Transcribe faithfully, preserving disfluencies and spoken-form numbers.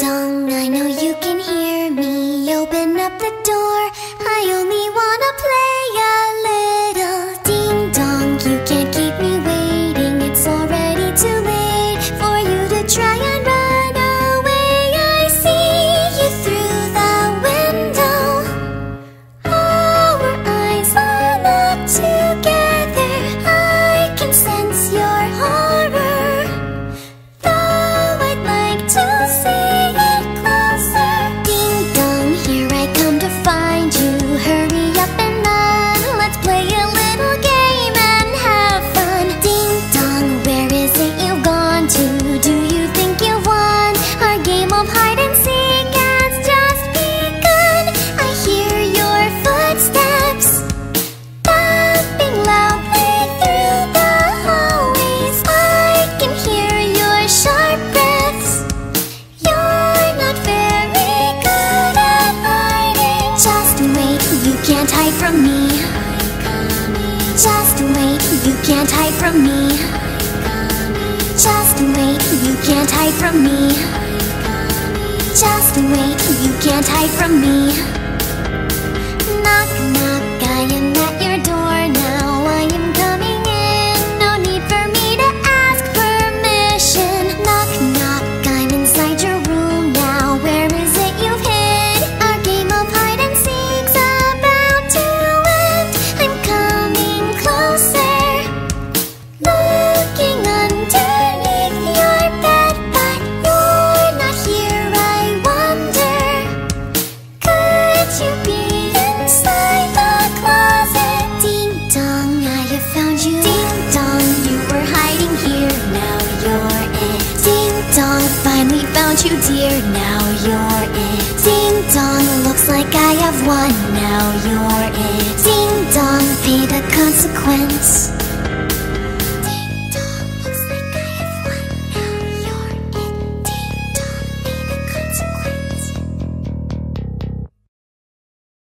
dong, I know you can hear me. Open up the door, I only wanna play a little. Ding dong, you can't keep me waiting. It's already too late for you to try and run away. I see you through the window. Our eyes are locked together. I can sense your horror, though I'd like to see. Can't hide from me. Just wait, you can't hide from me. Just wait, you can't hide from me. Just wait, you can't hide from me. Knock, knock, I am at your door now. I am coming in, no need for me to ask permission. Knock, knock, I'm inside your room now. Where is it you've hid? Our game of hide and seek's finally found you, dear, now you're it. Ding-dong, looks like I have won, now you're it. Ding-dong, pay the consequence.